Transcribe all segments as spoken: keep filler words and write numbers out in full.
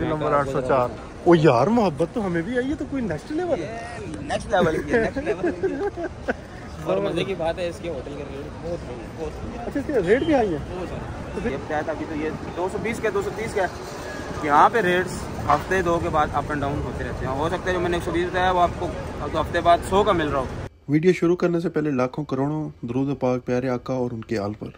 Number आठ सौ चार। ओ यार मोहब्बत तो हमें भी आई है, तो कोई नेक्स्ट लेवल है, नेक्स्ट लेवल है, नेक्स्ट लेवल। और मजे की बात है इसके होटल के रेट बहुत बहुत अच्छा, इसके रेट भी हाई है। ये शायद अभी तो ये दो सौ बीस के दो सौ तीस के यहाँ पे रेट्स हफ्ते दो के बाद अप एंड डाउन होते रहते हैं। हो सकता है जो मैंने एक सौ बीस बताया वो आपको तो हफ्ते बाद सौ का मिल रहा हो। वीडियो शुरू करने से पहले लाखों करोड़ों दुरूद पाक प्यारे आका और उनके आल पर।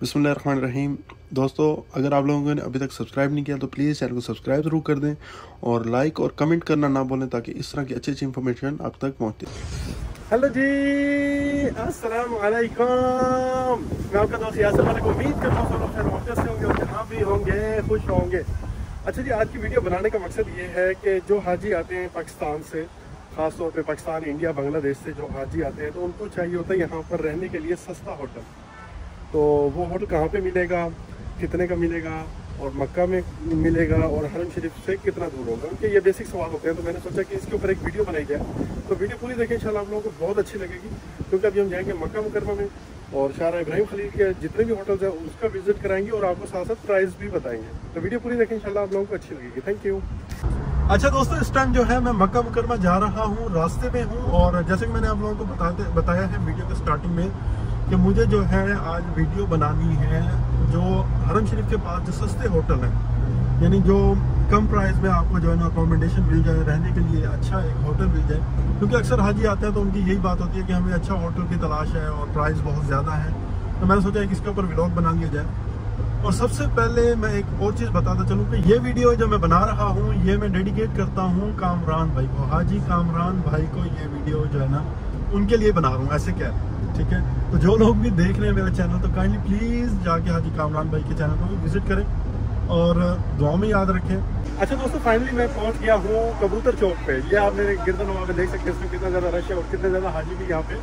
बिस्मिल्लाह रहमान रहीम। दोस्तों, अगर आप लोगों ने अभी तक सब्सक्राइब नहीं किया तो प्लीज़ चैनल को सब्सक्राइब जरूर कर दें और लाइक और कमेंट करना ना भूलें ताकि इस तरह की अच्छी अच्छी इन्फॉर्मेशन आप तक पहुँचती है। हेलो जी, अस्सलाम वालेकुम। मैं आपका दोस्त यासर मलिक, उम्मीद करता हूँ खैरियत से होंगे और जहाँ भी होंगे खुश होंगे। अच्छा जी, आज की वीडियो बनाने का मकसद ये है कि जो हाजी आते हैं पाकिस्तान से, खासतौर पर पाकिस्तान, इंडिया, बांग्लादेश से जो हाजी आते हैं तो उनको चाहिए होता है यहाँ पर रहने के लिए सस्ता होटल। तो वो होटल कहाँ पे मिलेगा, कितने का मिलेगा और मक्का में मिलेगा और हरम शरीफ से कितना दूर होगा, कि ये बेसिक सवाल होते हैं। तो मैंने सोचा कि इसके ऊपर एक वीडियो बनाई जाए, तो वीडियो पूरी देखें, इंशाल्लाह आप लोगों को बहुत अच्छी लगेगी। क्योंकि अभी हम जाएंगे मक्का मुकरमा में और शारा इब्राहिम खलील के जितने भी होटल्स हैं उसका विजिट कराएंगे और आपको साथ साथ प्राइस भी बताएंगे। तो वीडियो पूरी देखें, इंशाल्लाह आप लोगों को अच्छी लगेगी। Thank you. अच्छा दोस्तों, इस टाइम जो है मैं मक्का मुकरमा जा रहा हूँ, रास्ते में हूँ। और जैसे कि मैंने आप लोगों को बताते बताया है वीडियो के स्टार्टिंग में कि मुझे जो है आज वीडियो बनानी है जो हरम शरीफ के पास जो सस्ते होटल हैं, यानी जो कम प्राइस में आपको जो है ना अकोमोडेशन मिल जाए, रहने के लिए अच्छा एक होटल मिल जाए। क्योंकि अक्सर हाजी आते हैं तो उनकी यही बात होती है कि हमें अच्छा होटल की तलाश है और प्राइस बहुत ज़्यादा है। तो मैंने सोचा कि इसके ऊपर व्लॉग बना लिया जाए। और सबसे पहले मैं एक और चीज़ बताता चलूँ कि ये वीडियो जो मैं बना रहा हूँ ये मैं डेडिकेट करता हूँ कामरान भाई को, हाजी कामरान भाई को। ये वीडियो जो है ना उनके लिए बना रहा हूँ, ऐसे क्या है, ठीक है। तो जो लोग भी देख रहे हैं मेरा चैनल तो काइंडली प्लीज़ जाके हाजी कामरान भाई के चैनल को भी विजिट करें और दुआ में याद रखें। अच्छा दोस्तों, फाइनली मैं पहुंच गया हूँ कबूतर चौक पे। ये आप मेरे गिरदन वहाँ पे देख सकते हैं, इसमें कितना ज़्यादा रश है और कितने ज़्यादा हाजी भी यहाँ पे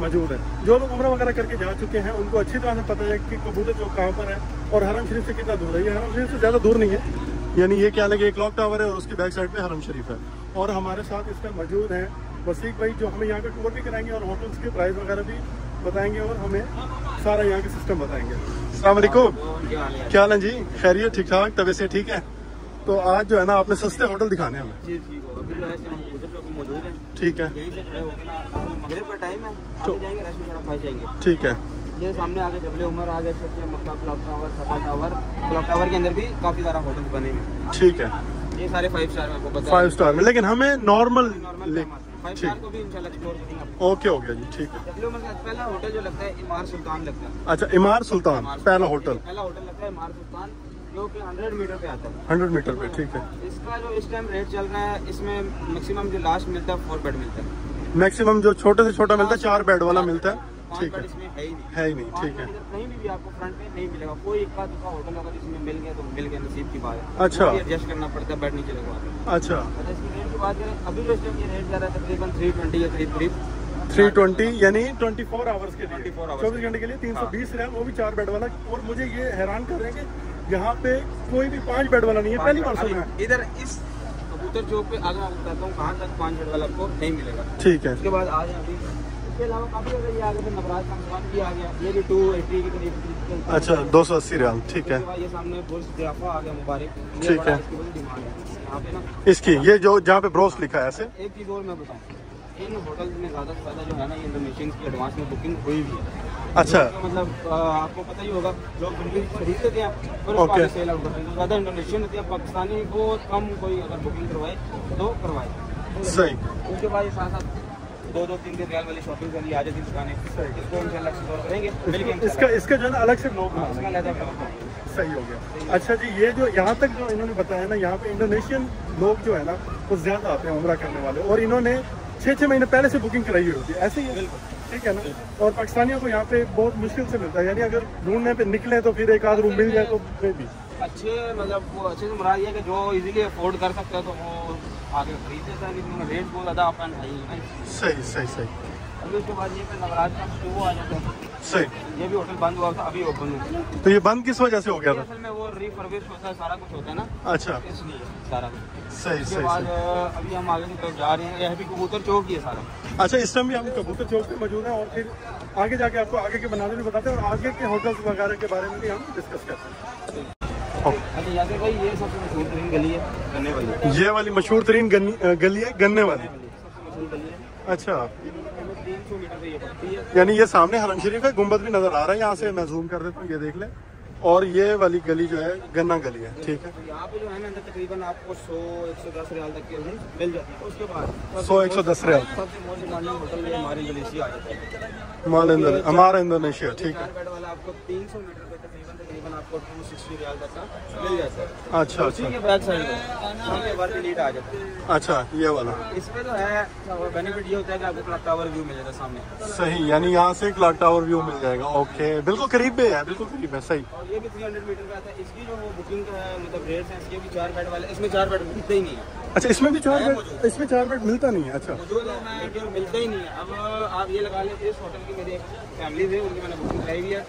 मौजूद है। जो लोग उम्र वगैरह करके जा चुके हैं उनको अच्छी तरह से पता है कि कबूतर चौक कहाँ पर है और हरम शरीफ से कितना दूर है। ये हरम शरीफ से ज़्यादा दूर नहीं है, यानी ये क्या लगे एक क्लॉक टावर है और उसके बैक साइड पर हरम शरीफ है। और हमारे साथ इसमें मौजूद हैं वसीक भाई जो हमें यहाँ का टूर भी कराएंगे और होटल्स के प्राइस वगैरह भी बताएंगे और हमें सारा यहाँ का सिस्टम बताएंगे। अस्सलाम वालेकुम, क्या हाल है जी? खैरियत, ठीक ठाक, तबीयत से ठीक है? तो आज जो है ना आपने सस्ते होटल दिखाने हमें, ठीक है? ठीक है, ये सामने आगे जबले उमर आ गए, मक्का clock tower, Safa tower, clock tower के अंदर भी काफी सारा होटल बने हैं, ठीक है? ये सारे फाइव स्टार में आपको बता फाइव स्टार में, लेकिन हमें नॉर्मल फाइव स्टार को भी इंशाल्लाह एक्सप्लोर करेंगे। ओके हो गया जी, ठीक है। पहला होटल जो लगता है इमार सुल्तान लगता है। अच्छा, इमार सुल्तान पहला होटल पहला होटल लगता है इमार सुल्तान, जो कि हंड्रेड मीटर पे आता है। हंड्रेड मीटर पे, ठीक है। इसका जो इस टाइम रेट चल रहा है इसमें मैक्सिमम जो लास्ट मिलता है फोर बेड मिलता है, मैक्सिमम जो छोटे से छोटा मिलता है चार बेड वाला मिलता है, ठीक है? इसमें है ही नहीं, है ही नहीं, ठीक है। कहीं भी आपको फ्रंट पे नहीं मिलेगा, कोई इक्का दुक्का होटल अगर इसमें मिल गया तो मिल गया, नसीब की बात है। अच्छा, एडजस्ट करना पड़ता है, बैठ नहीं चलेगा। अच्छा, इसकी रेट की बात करें अभी जो इसमें रेट जा रहा है तकरीबन थ्री ट्वेंटी या थ्री करीब थ्री ट्वेंटी यानी ट्वेंटी फोर आवर्स के लिए, चौबीस घंटे के लिए तीन सौ बीस रैम, वो भी चार बेड वाला। और मुझे ये हैरान कर रहे हैं कि यहाँ पे कोई भी पाँच बेड वाला नहीं है, पहली बार सुना है। इधर इस कबूतर चौक पे आगे मैं बताता हूँ कहाँ तक पाँच बेड वाला आपको नहीं मिलेगा, ठीक है? उसके बाद आज अभी इसके अलावा काफी अगर ये आगे तो नवराज का सामान भी आ गया, ये भी टू एट्टी के करीब। अच्छा, दो सौ अस्सी रियाल, ठीक है। ये सामने बुर्ज खिलाफा आ गया मुबारक, ठीक है। यहाँ पे ना इसकी ये जो जहाँ पे ब्रोस लिखा है ऐसे, एक चीज़ और मैं बताऊँ, इन होटल्स में ज़्यादा से ज़्यादा जो है ना ये इंडोनेशियंस की एडवांस में बुकिंग हुई हुई है। अच्छा, मतलब आपको पता ही होगा लोग बुकिंग खरीद लेते हैं पर सेल आउट करते हैं, ज़्यादा इंडोनेशियन होती है, पाकिस्तानी बहुत कम कोई अगर बुकिंग करवाए तो करवाए, सही। उसके बाद साथ साथ दो दो तीन तीन रियाल वाली शॉपिंग के लिए आज दिन दुकाने इसको इंशाल्लाह एक्सप्लोर करेंगे। इसका इसका जो है ना अलग से ब्लॉग बनाना है, सही हो गया। अच्छा जी, ये जो यहाँ तक जो इन्होंने बताया ना यहाँ पे इंडोनेशियन लोग जो है ना वो ज्यादा आते हैं उम्रा करने वाले, और इन्होंने छः छः महीने पहले से बुकिंग कराई हुई होती है, ऐसे ही, ठीक है ना? और पाकिस्तानियों को यहाँ पे बहुत मुश्किल से मिलता है, यानी अगर ढूंढने पर निकले तो फिर एक आध रूम मिल जाए तो फिर भी अच्छे, मतलब वो अच्छे से मरा दिया कि जो इजीली अफोर्ड कर सकता है तो वो आगे खरीदे सर, लेकिन रेट बहुत ज़्यादा अपन हाई है, सही सही सही। अभी उसके बाद ये पे नवरात्र का शो आ जाता है, सही। ये भी होटल बंद हुआ था, अभी ओपन हुआ। तो ये बंद किस वजह से हो गया था? असल में वो रिफर्बिश होता है, सारा कुछ होता है ना, अच्छा, इसलिए सारा कुछ, सही सही। अभी हम आगे की तरफ जा रहे हैं, यह भी कबूतर चौक ही है सारा। अच्छा, इस टाइम भी हम कबूतर चौक पे मौजूद हैं और फिर आगे जाके आपको आगे के बनाने भी बताते हैं और आगे के होटल्स वगैरह के बारे में भी हम डिस्कस करते हैं। है। ये वाली मशहूर तरीन गली है, गन्ने वाली। अच्छा, यानी ये सामने हरम शरीफ है, गुम्बद भी नजर आ रहा है यहाँ से। मैं ज़ूम कर देता हूँ, ये देख ले। और ये वाली गली जो है गन्ना गली है, ठीक है। यहाँ पे जो है ना तकरीबन आपको सौ एक सौ दस रियाल तक के मिल जाते हैं। उसके बाद सौ एक सौ दस रियाल होटल हमारा इंडोनेशिया, ठीक है। आपको तीन सौ मीटर पे तकरीबन आपको टू सिक्सटी रियाल तक का मिल जाता है। अच्छा अच्छा अच्छा, ये वाला इसमें जो है बेनिफिट ये होता है कि आपको क्लॉक टावर व्यू मिल जाएगा सामने। सही, यानी यहाँ से क्लॉक टावर व्यू मिल जाएगा। ओके, बिल्कुल करीब पे है, बिल्कुल करीब है, सही। ये भी तीन सौ मीटर का आता है। इसकी जो वो बुकिंग का है मतलब रेट्स हैं, इसके भी चार बेड वाले। इसमें चार बेड मिलते ही नहीं है। अच्छा, इसमें भी चार बेड, इसमें चार बेड मिलता नहीं है। अच्छा, जो जो मिलता ही नहीं है। अब आप ये लगा लें, इस होटल की मेरी एक फैमिली है, उनकी मैंने बुकिंग कराई हुई है।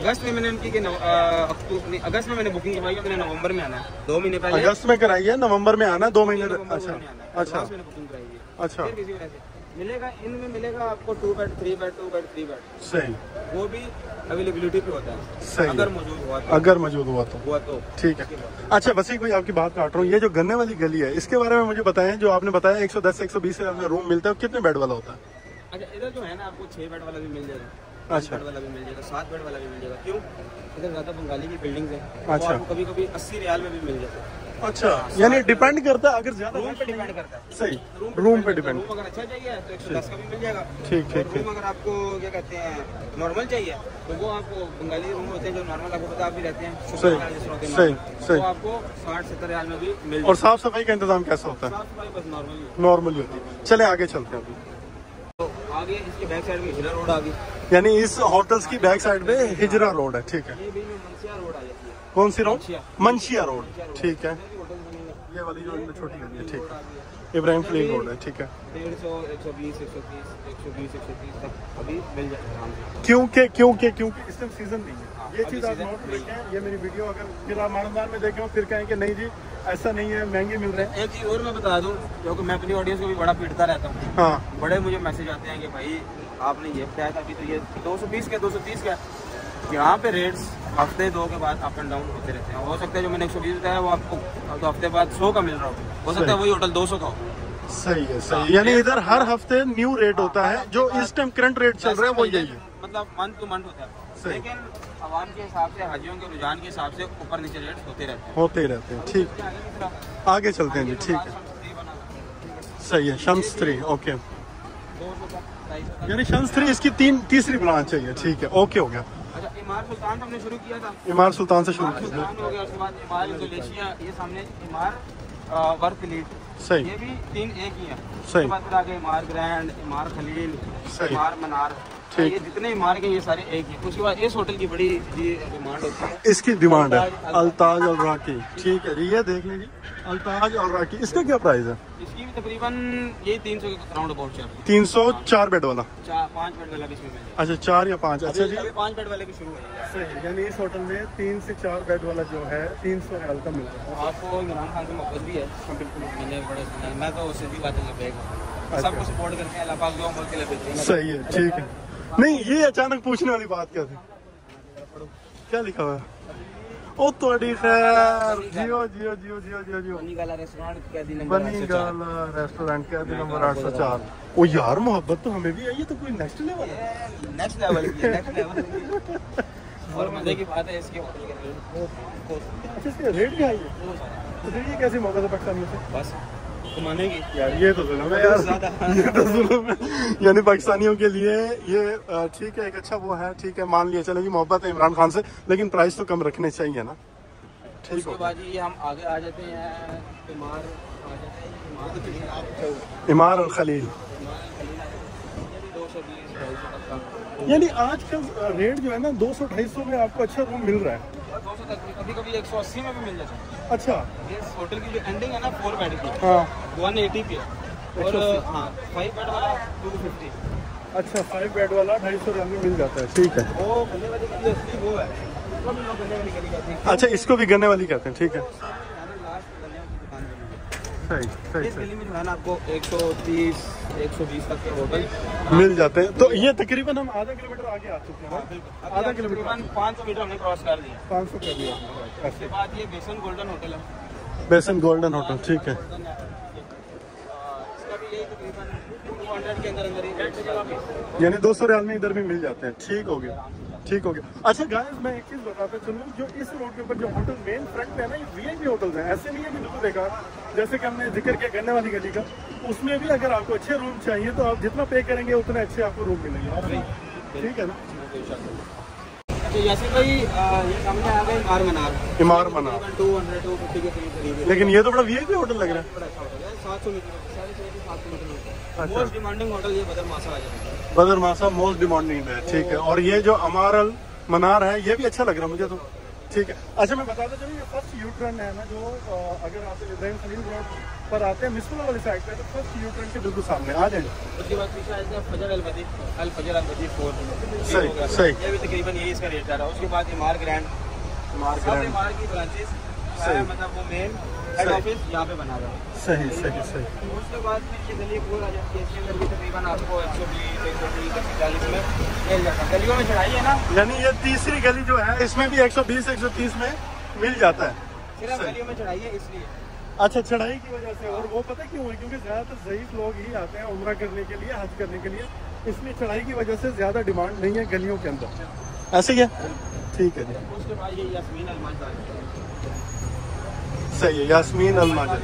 अगस्त में मैंने उनकी के अक्टूबर अगस्त में मैंने बुकिंग करवाई है। मैंने नवंबर में आना है, दो महीने पहले। अगस्त में कराई है, नवंबर में आना, दो महीने। अच्छा अच्छा, बुकिंग कराई है। अच्छा, मिलेगा इनमें, मिलेगा आपको two bed three bed two bed three bed. सही, वो भी अवेलेबिलिटी पे होता है। सही, अगर मौजूद हुआ तो, अगर मौजूद हुआ तो हुआ तो ठीक है। अच्छा, वसी कोई आपकी बात काट रहा हूँ, ये जो गन्ने वाली गली है इसके बारे में मुझे बताएं। जो आपने बताया एक सौ दस से एक सौ बीस का रूम मिलता है, कितने बेड वाला होता है? अच्छा, इधर जो है ना आपको छह बेड वाला भी मिल जाएगा, अच्छा वाला भी मिल जाएगा, सात बेड वाला भी मिल जाएगा। क्यों? इधर ज्यादा बंगाली की बिल्डिंग्स हैं। अच्छा, और कभी कभी अस्सी रियाल में भी मिल जाता है। अच्छा, यानी डिपेंड करता है, अगर ज्यादा रूम पे डिपेंड करता है। सही, रूम पे डिपेंड। रूम अगर अच्छा चाहिए तो एक सौ दस का भी मिल जाएगा, ठीक ठीक ठीक। अगर आपको क्या कहते हैं नॉर्मल चाहिए तो वो आपको बंगाली रूम होते हैं जो नॉर्मल आपको पता आप भी रहते हैं। सही सही, आपको साठ सत्तर रियाल में भी मिल। और साफ सफाई का इंतजाम कैसा होता है? साफ सफाई बस नॉर्मल नॉर्मल होती है। चले आगे चलते हैं। आगे इसके बैक साइड में हिजरा रोड आ गई, यानी इस होटल्स की बैक साइड में हिजरा रोड है, ठीक है। ये भी मनशिया रोड आ जाती है। कौन सी रोड? मनशिया रोड, ठीक है। ये वाली रोड में छोटी गली है, ठीक है। इब्राहिम खलील रोड है, ठीक है। डेढ़ सौ एक सौ बीस एक सौ तीस एक सौ बीस एक सौ तीस तक अभी मिल जाएगा। क्योंकि क्योंकि क्योंकि इस टाइम सीजन नहीं है। ये चीज़ आप नोट रखें। ये मेरी वीडियो अगर फिर आप मानदान में देखें फिर कहेंगे नहीं जी ऐसा नहीं है, महंगे मिल रहे हैं। एक चीज़ और मैं बता दूं, क्योंकि मैं अपनी ऑडियंस को भी बड़ा पीटता रहता हूँ। हाँ, बड़े मुझे मैसेज आते हैं कि भाई आपने ये बताया था, अभी तो ये दो सौ बीस का दो सौ तीस का। यहाँ पे रेट्स हफ्ते दो के बाद अप एंड डाउन होते रहते हैं। हो सकता है जो मैंने एक सौ बीस बताया वो आपको तो हफ्ते बाद सौ का मिल रहा हो, हो सकता है वही होटल दो सौ का हो। सही है, सही। यानी इधर हर हफ्ते न्यू रेट होता है, जो इस टाइम करंट रेट चल रहा है वो यही है, मतलब मंथ टू मंथ होता है। लेकिन आवाम के हिसाब से, हाजियों के रुझान के हिसाब से ऊपर नीचे रेट होते रहते हैं, होते रहते हैं, ठीक। आगे चलते हैं जी, ठीक है, सही है। शम्स थ्री, ओके, यानी शम्स थ्री इसकी तीन तीसरी ब्रांच है, ठीक है, ओके हो गया। इमार सुल्तान हमने शुरू किया था, इमार सुल्तान से शुरू किया हो गया। उसके बाद इमार इंडोनेशिया, ये सामने इमार वर्क लीड, सही, ये भी तीन एक ही है। सही, फिर आगे Emaar Grand, Emaar Khalil, Emaar Manar, ये जितने इमार के ये सारे एक ही। उसके बाद इस होटल की बड़ी डिमांड होती है, इसकी डिमांड है अलताज और राकी, ठीक है। ये देख लीजिए अलताज और राकी, इसका क्या प्राइस है? इसकी भी तकरीबन ये तीन सौ के राउंड अबाउट है। तीन सौ चार बेड वाला, पाँच बेड वाला भी। अच्छा, चार या पाँच? अच्छा जी, पाँच बेड वाले भी शुरू है। सही, यानी इस होटल में तीन से चार बेड वाला जो है तीन सौ रियाल का मिलता है। आपको इमरान खान की मोहब्बत भी है, बिल्कुल। मैं तो उससे भी बातें सबको सपोर्ट करते हैं, अल्लाह दुआ बोल के। सही है, ठीक है। नहीं, ये अचानक पूछने वाली बात क्या थी? क्या लिखा हुआ है? ओ तोड़ी खैर, जियो जियो जियो जियो जियो जियो बनी गाला रेस्टोरेंट का दिन नंबर आठ सौ चार। ओ यार, मोहब्बत तो हमें भी है, ये तो कोई नेक्स्ट लेवल है, नेक्स्ट लेवल की नेक्स्ट लेवल। और मजे की बात है इसके होटल के रेट, इसके रेट क्या है? ये कैसे मौका से पटका मुझे बस मानेगी यार, ये तो जुल्म है यार, ये तो जुल्म है। यानी पाकिस्तानियों के लिए ये ठीक है, एक अच्छा वो है, ठीक है, मान लिया चलेगी, मोहब्बत है इमरान खान से, लेकिन प्राइस तो कम रखने चाहिए ना, ठीक है। बाजी हम आगे आ जाते हैं, इमार आ जाते हैं, इमार अल खलील। यानी आजकल रेट जो है ना दो सौ ढाई सौ में आपको अच्छा रूम मिल रहा है, दो सौ तक, कभी कभी एक सौ अस्सी में भी मिल जाता है। अच्छा, इस होटल की जो एंडिंग है ना फोर बेड की, हाँ, एक सौ अस्सी पे है। और हाँ, फाइव बेड वाला दो सौ पचास। अच्छा, फाइव बेड वाला ढाई सौ रुपये में मिल जाता है, ठीक है। वो गन्ने वाली गली असली वो है, इसको भी लोग गन्ने वाली गली कहते हैं। अच्छा, इसको भी गन्ने वाली कहते हैं, ठीक है। सही सही, इस गली में जो है ना आपको एक सौ तीस एक सौ बीस तक के होटल मिल जाते हैं। तो ये तकरीबन हम आधा किलोमीटर आगे आ चुके हैं, आधा किलोमीटर पाँच सौ मीटर हमने क्रॉस कर दिया, पाँच सौ कर दिया। उसके बाद ये बेसन गोल्डन होटल है। बेसन गोल्डन होटल, ठीक है। इसका भी यही दो सौ के अंदर अंदर यानी दो सौ रियाल में इधर भी मिल जाते हैं। ठीक हो गया, ठीक हो गया। अच्छा गाइस, मैं एक चीज़ बताता चलूँ, जो इस रोड के ऊपर जो होटल मेन फ्रंट है ना, ये वीआईपी होटल्स हैं। ऐसे नहीं है कि बिल्कुल बेकार, जैसे कि हमने जिक्र किया गन्ने वाली गली का, उसमें भी अगर आपको अच्छे रूम चाहिए तो आप जितना पे करेंगे उतने अच्छे आपको रूम मिलेंगे। ठीक है ना। यासिर भाई, ये सामने आ गए इमार मनार। इमार मनार दो सौ, दो सौ पचास के करीब। लेकिन ये तो बड़ा वीआईपी होटल लग रहा है। बड़ा अच्छा होटल है, सात सौ मीटर, साढ़े छह से सात सौ मीटर। मोस्ट डिमांडिंग होटल ये बदर मासा आ जाता है। बदर मासा मोस्ट डिमांडिंग है, ठीक है। और ये जो इमार मनार है, ये भी अच्छा लग रहा है मुझे तो, ठीक है। अच्छा मैं बताता चलूँ, ये फर्स्ट यू टर्न है ना, जो अगर आप इब्राहिम खलील रोड पर आते हैं मिसपुरा वाली साइड पे, तो फर्स्ट यू टर्न के बिल्कुल सामने आ जाए। उसके बाद पीछे आते हैं फजर अलबदी, अल फजर अलबदी फोर। सही सही, ये भी तकरीबन यही इसका रेट आ रहा है। उसके बाद इमार ग्रैंड, इमार ग्रैंड, इमार की ब्रांचेस, मतलब वो मेन हेड ऑफिस यहाँ पे बना रहा है। सही सही सही। उसके बाद फिर ये गली फोर आ जाती है, इसके अंदर भी तकरीबन आपको एक सौ बीस एक सौ तीस एक सौ चालीस में गलियों में चढ़ाई है ना, यानी ये तीसरी गली जो है इसमें भी एक सौ बीस एक सौ तीस में मिल जाता है। सिर्फ गलियों में चढ़ाई है इसलिए। अच्छा, चढ़ाई की वजह से। और वो पता क्यों है, क्योंकि ज्यादातर ज़ईफ़ लोग ही आते हैं उम्रा करने के लिए, हज करने के लिए, इसलिए चढ़ाई की वजह से ज्यादा डिमांड नहीं है गलियों के अंदर। ऐसे क्या, ठीक है। उसके बाद ये यास्मीन अलमाजा, सही है, यास्मीन अलमाजा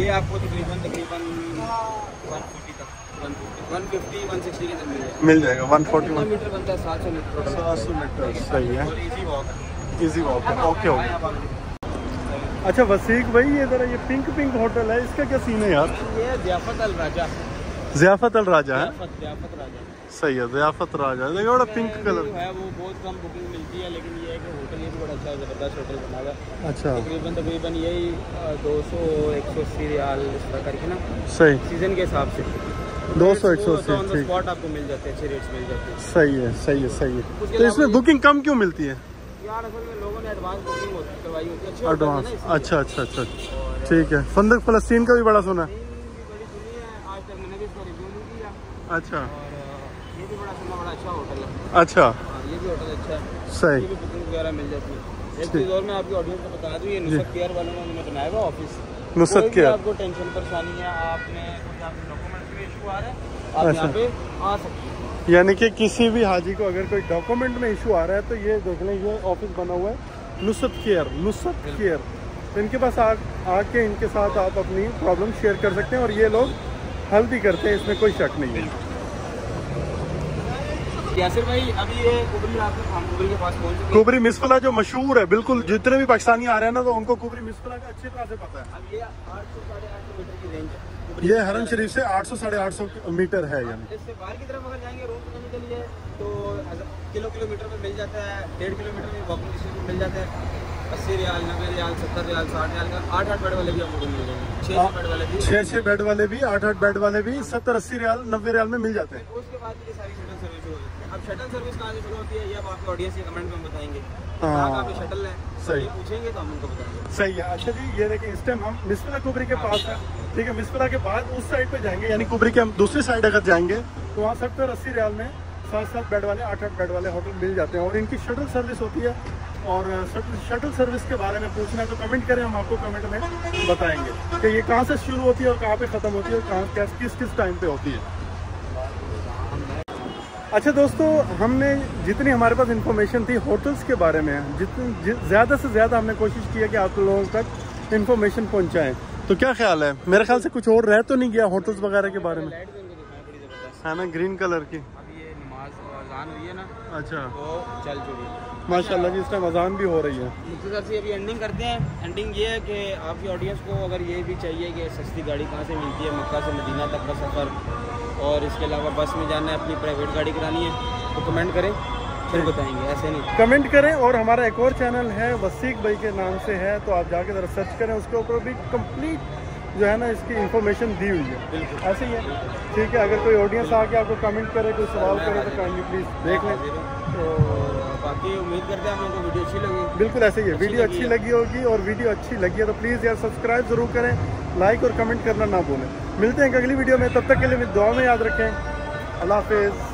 ये आपको तकरीबन तकरीबन एक सौ पचास एक सौ साठ के अंदर मिल जाएगा। एक सौ चालीस मीटर बनता है, सात सौ मीटर, सही है। Easy walk, easy walk, okay हो गया। अच्छा वसीक भाई, ये जरा ये पिंक पिंक होटल है, इसका क्या सीन है यार? ये ज़ियाफ़त अल राजा, ज़ियाफ़त अल राजा है, ज़ियाफ़त राजा, सही है। ज़ियाफ़त राजा देखिए, बड़ा पिंक कलर है, वो बहुत कम बुकिंग मिलती है, लेकिन ये है कि होटल ये भी बड़ा अच्छा है, ज़बरदस्त होटल बना हुआ है। अच्छा, तकरीबन तकरीबन यही दो सौ एक सौ अस्सी रियाल करके ना, सही, सीजन के हिसाब से दो सौ एक सौ अस्सी। ऑन द स्पॉट आपको मिल जाते हैं, अच्छे रेट्स मिल जाते हैं। सही है सही है सही है। तो इसमें बुकिंग कम क्यों मिलती है यार? असल में लोगों ने एडवांस बुकिंग करवाई होती है, अच्छे एडवांस। अच्छा अच्छा अच्छा, ठीक है। फंदक फलस्तीन का भी बड़ा सुना है, आज तक मैंने भी इसका रिव्यू नहीं दिया। अच्छा, ये भी बड़ा सुना, बड़ा अच्छा होटल है। अच्छा, ये भी होटल अच्छा है, सही, भी बुकिंग वगैरह मिल जाती है। एक चीज़ और मैं आपकी ऑडियंस को बता दूँ, ये नुसरत केयर वालों ने उन्होंने बनाया हुआ ऑफिस। नुसरत केयर, आपको टेंशन परेशानी है, आपने आप अच्छा। पे आ सकते, यानी कि किसी भी हाजी को अगर कोई डॉक्यूमेंट में इशू आ रहा है तो ये देख लें, ये ऑफिस बना हुआ है नुसरत केयर, नुसरत केयर, तो इनके पास आ आके इनके साथ आप अपनी प्रॉब्लम शेयर कर सकते हैं और ये लोग हल भी करते हैं, इसमें कोई शक नहीं है। यासिर भाई, अभी ये कुबरी कुबरी के पास पहुंच गए। कुबरी मिसफला जो मशहूर है, बिल्कुल जितने भी पाकिस्तानी आ रहे हैं ना, तो उनको कुबरी मिसफला का अच्छी तरह से पता है। अब ये आठ सौ साढ़े आठ सौ मीटर की रेंज है, ये हरम शरीफ से आठ सौ साढ़े आठ सौ मीटर है। यानी इससे बाहर की तरफ अगर जाएंगे रोड बनाने के लिए तो किलो किलोमीटर में मिल जाता है, डेढ़ किलोमीटर में वॉकिंग डिस्टेंस में मिल जाता है। अस्सी रियाल, नब्बे रियाल, सत्तर रियाल, साठ रियाल का आठ आठ बेड वाले भी आपको मिल जाएंगे, छः बेड वाले भी, छः छः बेड वाले भी, आठ आठ बेड वाले भी सत्तर अस्सी रियाल नब्बे रियाल में मिल जाते हैं। उसके बाद ये सारी शटल सर्विस हो जाती है। अब शटल सर्विस कहाँ से शुरू होती है, ये आप आपके ऑडियंस के कमेंट में बताएंगे, कहाँ पे शटल है, सही पूछेंगे तो हम उनको बताएंगे। सही है। अच्छा जी, ये देखिए, इस टाइम हम मिसफला कुबरी के पास है, ठीक है। मिसफला के बाद उस साइड पे जाएंगे, यानी कुबरी के हम दूसरी साइड अगर जाएंगे तो वहाँ सत्तर अस्सी रियाल में सात सात बेड वाले, आठ आठ बेड वाले होटल मिल जाते हैं और इनकी शटल सर्विस होती है। और शटल सर्विस के बारे में पूछना है तो कमेंट करें, हम आपको कमेंट में बताएंगे कि ये कहाँ से शुरू होती है और कहाँ पर ख़त्म होती है और कहाँ किस किस टाइम पर होती है। अच्छा दोस्तों, हमने जितनी हमारे पास इंफॉर्मेशन थी होटल्स के बारे में, जितनी ज़्यादा से ज़्यादा हमने कोशिश की है कि आप लोगों तक इंफॉर्मेशन पहुंचाएं। तो क्या ख्याल है, मेरे ख्याल से कुछ और रह तो नहीं गया होटल्स वगैरह के बारे में, है ना? ग्रीन कलर की अभी ये नमाज अज़ान हुई है ना, अच्छा, तो चल चुकी है माशाल्लाह जी, इस टाइम अज़ान भी हो रही है। मुख्तसर से अभी एंडिंग करते हैं। एंडिंग ये है कि आपकी ऑडियंस को अगर ये भी चाहिए कि सस्ती गाड़ी कहाँ से मिलती है मक्का से मदीना तक का सफ़र, और इसके अलावा बस में जाना है, अपनी प्राइवेट गाड़ी करानी है, तो कमेंट करें, फिर बताएंगे। ऐसे नहीं, कमेंट करें। और हमारा एक और चैनल है वसीक भाई के नाम से है, तो आप जाके ज़रा सर्च करें, उसके ऊपर भी कंप्लीट जो है ना इसकी इन्फॉर्मेशन दी हुई है। ऐसे ही है, ठीक है। अगर कोई ऑडियंस आके आपको कमेंट करे, कोई सवाल करे तो काइंडली प्लीज़ देख लें। तो बाकी उम्मीद करते हैं आपको वीडियो अच्छी लगी, बिल्कुल ऐसे ही है, वीडियो अच्छी लगी होगी। और वीडियो अच्छी लगी है तो प्लीज़ यार सब्सक्राइब ज़रूर करें, लाइक और कमेंट करना ना भूलें। मिलते हैं अगली वीडियो में, तब तक के लिए दुआ में याद रखें। अल्लाह हाफिज़।